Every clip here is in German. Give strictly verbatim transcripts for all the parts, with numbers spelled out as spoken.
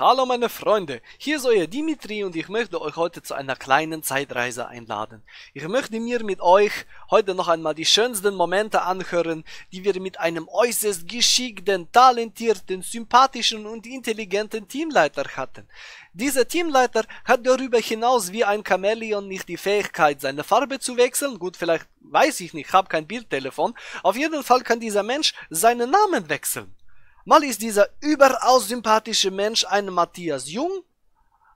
Hallo meine Freunde, hier ist euer Dimitri und ich möchte euch heute zu einer kleinen Zeitreise einladen. Ich möchte mir mit euch heute noch einmal die schönsten Momente anhören, die wir mit einem äußerst geschickten, talentierten, sympathischen und intelligenten Teamleiter hatten. Dieser Teamleiter hat darüber hinaus wie ein Chamäleon nicht die Fähigkeit, seine Farbe zu wechseln. Gut, vielleicht weiß ich nicht, ich habe kein Bildtelefon. Auf jeden Fall kann dieser Mensch seinen Namen wechseln. Mal ist dieser überaus sympathische Mensch ein Matthias Jung.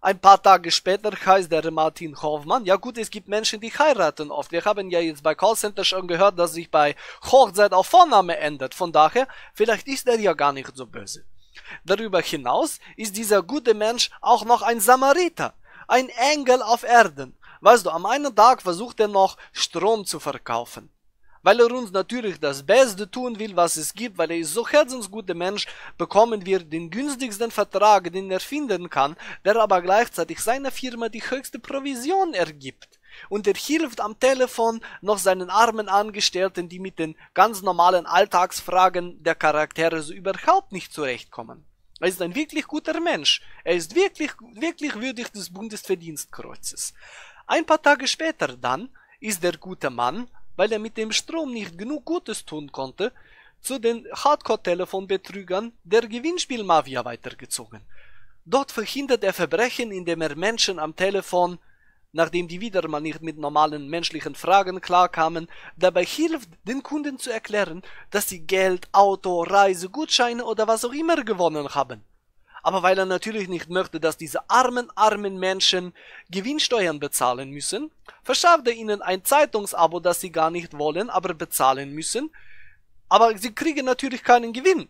Ein paar Tage später heißt der Martin Hoffmann. Ja gut, es gibt Menschen, die heiraten oft. Wir haben ja jetzt bei Callcenter schon gehört, dass sich bei Hochzeit auch Vorname ändert. Von daher, vielleicht ist er ja gar nicht so böse. Darüber hinaus ist dieser gute Mensch auch noch ein Samariter. Ein Engel auf Erden. Weißt du, am einen Tag versucht er noch Strom zu verkaufen. Weil er uns natürlich das Beste tun will, was es gibt, weil er ist so herzensguter Mensch, bekommen wir den günstigsten Vertrag, den er finden kann, der aber gleichzeitig seiner Firma die höchste Provision ergibt. Und er hilft am Telefon noch seinen armen Angestellten, die mit den ganz normalen Alltagsfragen der Charaktere so überhaupt nicht zurechtkommen. Er ist ein wirklich guter Mensch. Er ist wirklich, wirklich würdig des Bundesverdienstkreuzes. Ein paar Tage später dann ist der gute Mann, weil er mit dem Strom nicht genug Gutes tun konnte, zu den Hardcore-Telefonbetrügern der Gewinnspielmafia weitergezogen. Dort verhindert er Verbrechen, indem er Menschen am Telefon, nachdem die wieder mal nicht mit normalen menschlichen Fragen klarkamen, dabei hilft, den Kunden zu erklären, dass sie Geld, Auto, Reise, Gutscheine oder was auch immer gewonnen haben. Aber weil er natürlich nicht möchte, dass diese armen, armen Menschen Gewinnsteuern bezahlen müssen, verschafft er ihnen ein Zeitungsabo, das sie gar nicht wollen, aber bezahlen müssen. Aber sie kriegen natürlich keinen Gewinn.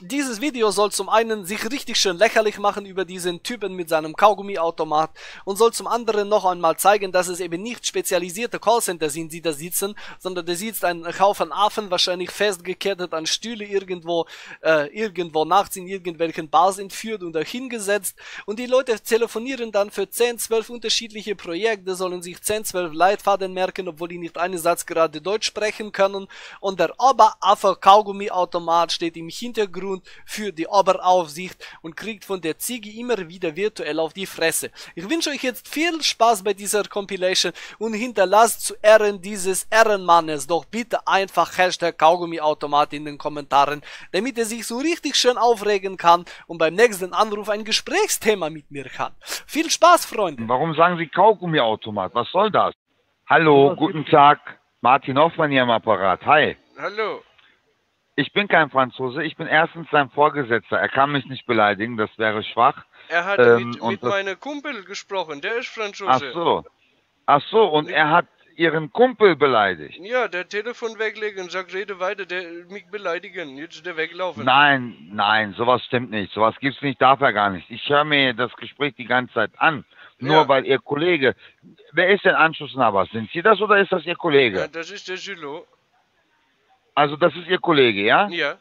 Dieses Video soll zum einen sich richtig schön lächerlich machen über diesen Typen mit seinem Kaugummiautomat und soll zum anderen noch einmal zeigen, dass es eben nicht spezialisierte Callcenter sind, die da sitzen, sondern da sitzt ein Haufen Affen, wahrscheinlich festgekettet an Stühle irgendwo, äh, irgendwo nachts in irgendwelchen Bars entführt und dahingesetzt, und die Leute telefonieren dann für zehn, zwölf unterschiedliche Projekte, sollen sich zehn, zwölf Leitfaden merken, obwohl die nicht einen Satz gerade Deutsch sprechen können, und der Oberaffe Kaugummiautomat steht im Hintergrund für die Oberaufsicht und kriegt von der Ziege immer wieder virtuell auf die Fresse. Ich wünsche euch jetzt viel Spaß bei dieser Compilation und hinterlasst zu Ehren dieses Ehrenmannes doch bitte einfach Hashtag Kaugummiautomat in den Kommentaren, damit er sich so richtig schön aufregen kann und beim nächsten Anruf ein Gesprächsthema mit mir hat. Viel Spaß, Freunde! Warum sagen Sie Kaugummiautomat? Was soll das? Hallo, guten Tag, Martin Hoffmann hier am Apparat. Hi! Hallo! Ich bin kein Franzose, ich bin erstens sein Vorgesetzter. Er kann mich nicht beleidigen, das wäre schwach. Er hat ähm, mit, mit meinem Kumpel gesprochen, der ist Franzose. Ach so, ach so, und ich, er hat Ihren Kumpel beleidigt. Ja, der Telefon weglegen, sagt, rede weiter, der mich beleidigen, jetzt der weglaufen. Nein, nein, sowas stimmt nicht, sowas gibt's nicht, darf er gar nicht. Ich höre mir das Gespräch die ganze Zeit an. Nur ja. Weil Ihr Kollege, wer ist denn Anschlussnahbar? Sind Sie das oder ist das Ihr Kollege? Ja, das ist der Gilo. Also das ist Ihr Kollege, ja? Ja.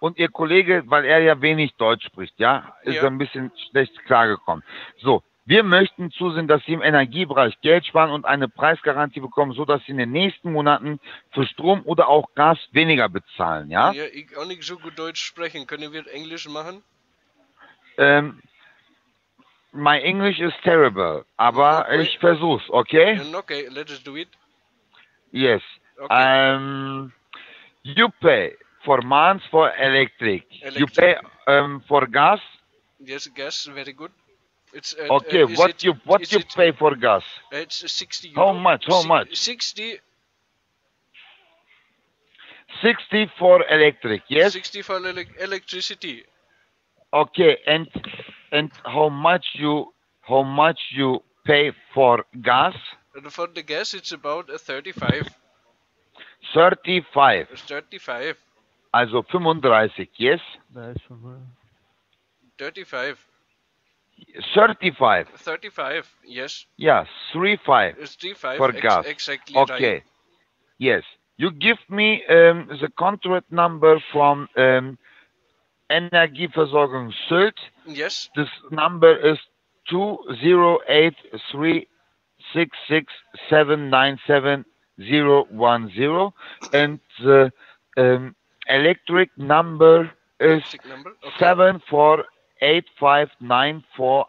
Und Ihr Kollege, weil er ja wenig Deutsch spricht, ja? Ist ja ein bisschen schlecht klargekommen. So, wir möchten zusehen, dass Sie im Energiebereich Geld sparen und eine Preisgarantie bekommen, sodass Sie in den nächsten Monaten für Strom oder auch Gas weniger bezahlen, ja? Ja, ich kann nicht so gut Deutsch sprechen. Können wir Englisch machen? Ähm, my English is terrible, aber okay. Ich versuch's, okay? Okay, let's do it. Yes. Okay. Um, You pay for months for electric. electric. You pay um, for gas. Yes, gas. Very good. It's uh, okay. Uh, what it, you what you it, pay for gas? It's sixty. Euro. How much? How much? Sixty. Sixty for electric. Yes. Sixty for ele electricity. Okay, and and how much you how much you pay for gas? For the gas, it's about uh, thirty-five. thirty-five. thirty-five. Also fünfunddreißig, yes? thirty-five. thirty-five. thirty-five, yes. Yeah, thirty-five. thirty-five for ex gas. Exactly. Okay. Right. Yes. You give me um, the contract number from um, Energieversorgung Süd. Yes. This number is two zero eight three six six seven nine seven. Zero one zero and the uh, um, electric number is number? Okay. seven four eight five nine four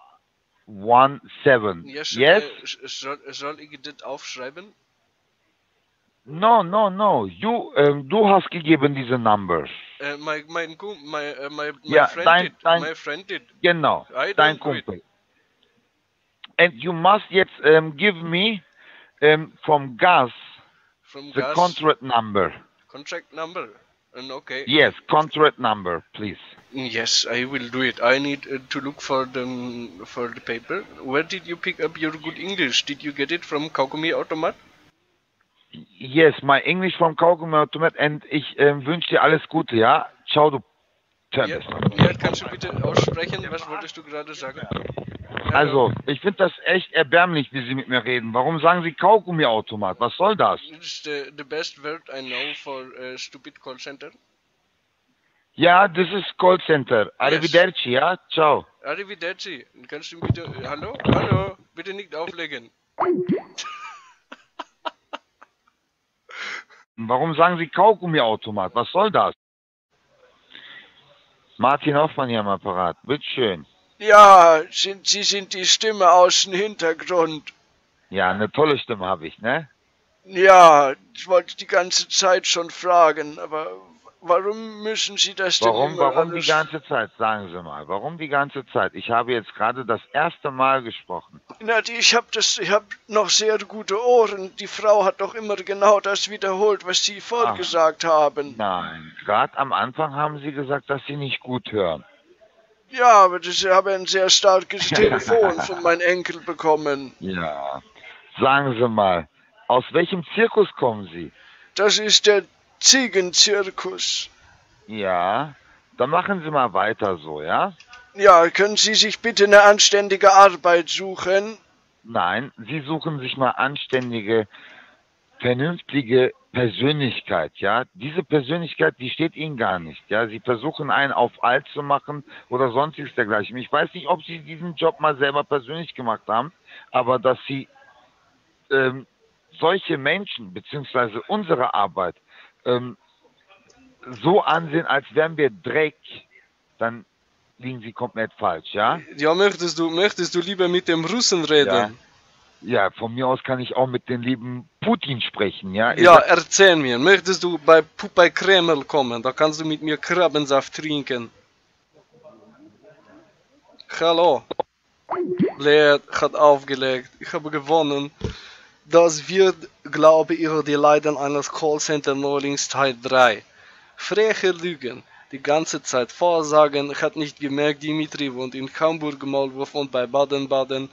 one seven. Ja, sch yes? äh, soll, soll ich das aufschreiben? No, no, no. You, ähm, du hast gegeben diese Numbers. Äh, mein, mein, mein, mein, ja, friend dein, did. Dein, my friend did. Genau, I dein Kumpel. It. And you must jetzt ähm, give me ähm, from Gas from the gas contract number. Contract number. And okay. Yes, contract number, please. Yes, I will do it. I need uh, to look for the for the paper. Where did you pick up your good English? Did you get it from Kaugummi Automat? Yes, my English from Kaugummi Automat. And ich äh, wünsche dir alles Gute, ja? Ciao, du. Ja, ja, kannst du bitte aussprechen, was wolltest du gerade sagen? Also, ich finde das echt erbärmlich, wie Sie mit mir reden. Warum sagen Sie Kaugummi-Automat? Was soll das? The, the best word I know for uh, stupid call center. Ja, das ist Call Center. Arrivederci, yes. Ja? Ciao. Arrivederci. Kannst du bitte... Hallo? Hallo? Bitte nicht auflegen. Warum sagen Sie Kaugummi-Automat? Was soll das? Martin Hoffmann hier am Apparat. Bitteschön. Ja, sind, Sie sind die Stimme aus dem Hintergrund. Ja, eine tolle Stimme habe ich, ne? Ja, ich wollte die ganze Zeit schon fragen, aber warum müssen Sie das denn immer alles... Warum die ganze Zeit, sagen Sie mal, warum die ganze Zeit? Ich habe jetzt gerade das erste Mal gesprochen. Na, die, ich habe das, ich habe noch sehr gute Ohren. Die Frau hat doch immer genau das wiederholt, was Sie vorgesagt haben. Nein, gerade am Anfang haben Sie gesagt, dass Sie nicht gut hören. Ja, aber ich habe ein sehr starkes Telefon von meinem Enkel bekommen. Ja, sagen Sie mal, aus welchem Zirkus kommen Sie? Das ist der Ziegenzirkus. Ja, dann machen Sie mal weiter so, ja? Ja, können Sie sich bitte eine anständige Arbeit suchen? Nein, Sie suchen sich mal anständige, vernünftige Persönlichkeit, ja, diese Persönlichkeit, die steht Ihnen gar nicht, ja, Sie versuchen einen auf alt zu machen oder sonstiges dergleichen. Ich weiß nicht, ob Sie diesen Job mal selber persönlich gemacht haben, aber dass Sie ähm, solche Menschen, beziehungsweise unsere Arbeit, ähm, so ansehen, als wären wir Dreck, dann liegen Sie komplett falsch, ja? Ja, möchtest du, möchtest du lieber mit dem Russen reden? Ja. Ja, von mir aus kann ich auch mit dem lieben Putin sprechen, ja? Ja, erzähl mir, möchtest du bei, bei Kreml kommen? Da kannst du mit mir Krabbensaft trinken. Hallo. Leer hat aufgelegt. Ich habe gewonnen. Das wird, glaube ich, die Leiden eines Callcenter-Neulings Teil drei. Freche Lügen. Die ganze Zeit vorsagen. Ich habe nicht gemerkt, Dimitri wohnt in Hamburg, Maulwurf und bei Baden-Baden.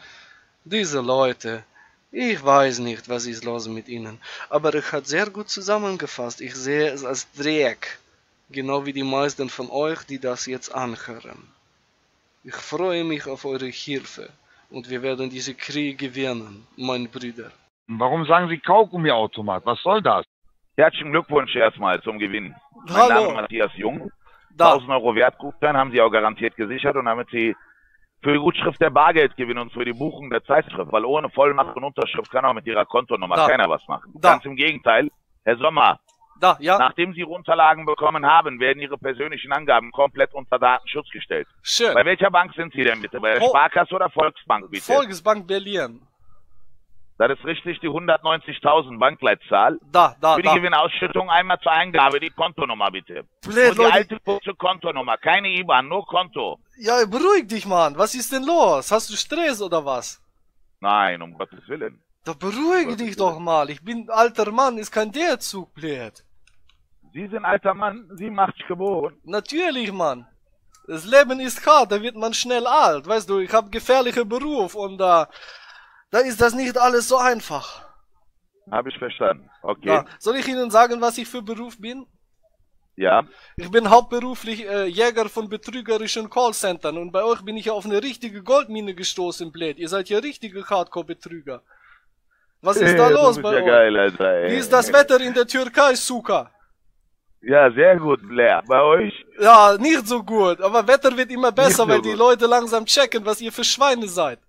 Diese Leute, ich weiß nicht, was ist los mit ihnen, aber ich habe sehr gut zusammengefasst, ich sehe es als Dreck, genau wie die meisten von euch, die das jetzt anhören. Ich freue mich auf eure Hilfe und wir werden diese Krieg gewinnen, meine Brüder. Warum sagen Sie Kaugummi-Automat, was soll das? Herzlichen Glückwunsch erstmal zum Gewinn. Hallo. Mein Name ist Matthias Jung, da. tausend Euro Wertgutschein haben Sie auch garantiert gesichert und damit Sie... für die Gutschrift der Bargeldgewinn und für die Buchung der Zeitschrift, weil ohne Vollmacht und Unterschrift kann auch mit Ihrer Kontonummer da. keiner was machen. Da. Ganz im Gegenteil, Herr Sommer, da, ja. nachdem Sie Unterlagen bekommen haben, werden Ihre persönlichen Angaben komplett unter Datenschutz gestellt. Schön. Bei welcher Bank sind Sie denn bitte? Bei der Vol Sparkasse oder Volksbank bitte? Volksbank Berlin. Das ist richtig die hundertneunzigtausend Bankleitzahl. Da, da, Für die da. Gewinnausschüttung einmal zur Eingabe die Kontonummer bitte. Blöd, und die Leute. alte kurze Kontonummer, keine I B A N, nur Konto. Ja, beruhig dich, Mann. Was ist denn los? Hast du Stress oder was? Nein, um Gottes Willen. Da beruhige um dich doch mal. Ich bin alter Mann, ist kein Derzug, blöd. Sie sind alter Mann, Sie macht sich geboren. Natürlich, Mann. Das Leben ist hart, da wird man schnell alt. Weißt du, ich habe gefährlichen Beruf und da... Uh, Da ist das nicht alles so einfach. Habe ich verstanden. Okay. Ja. Soll ich Ihnen sagen, was ich für Beruf bin? Ja. Ich bin hauptberuflich äh, Jäger von betrügerischen Callcentern und bei euch bin ich auf eine richtige Goldmine gestoßen, blöd. Ihr seid ja richtige Hardcore-Betrüger. Was ist da los ist bei ja euch? Geil, Alter, ey. Wie ist das Wetter in der Türkei, Suka? Ja, sehr gut, Blair. Bei euch? Ja, nicht so gut. Aber Wetter wird immer besser, so weil gut. die Leute langsam checken, was ihr für Schweine seid.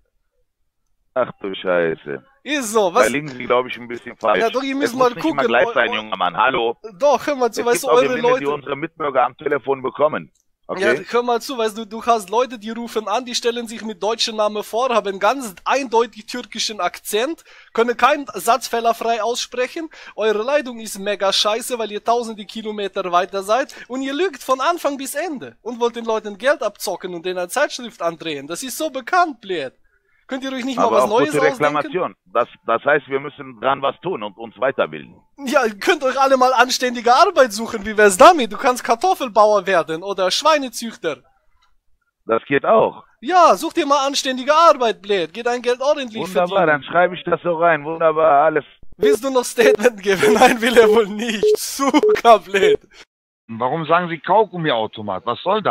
Ach du Scheiße. Ist so, was? Da liegen Sie, glaube ich, ein bisschen falsch. Ja, doch, ihr müsst mal gucken. Nicht mal gleich sein, junger Mann. Hallo. Doch, hör mal zu, weißt du, eure Leute. Es gibt auch Gewinne, die unsere Mitbürger am Telefon bekommen. Okay. Ja, hör mal zu, weißt du, du hast Leute, die rufen an, die stellen sich mit deutschem Namen vor, haben ganz eindeutig türkischen Akzent, können keinen Satz fehlerfrei aussprechen, eure Leitung ist mega scheiße, weil ihr tausende Kilometer weiter seid und ihr lügt von Anfang bis Ende und wollt den Leuten Geld abzocken und denen eine Zeitschrift andrehen. Das ist so bekannt, blöd. Könnt ihr euch nicht aber mal was Neues ausdenken? Reklamation. Das, das heißt, wir müssen dran was tun und uns weiterbilden. Ja, ihr könnt euch alle mal anständige Arbeit suchen. Wie wär's damit? Du kannst Kartoffelbauer werden oder Schweinezüchter. Das geht auch. Ja, such dir mal anständige Arbeit, blöd. Geht dein Geld ordentlich verdienen. Wunderbar, dann schreibe ich das so rein. Wunderbar, alles. Willst du noch Statement geben? Nein, will er wohl nicht. Super blöd. Warum sagen Sie Kaugummiautomat? Was soll das?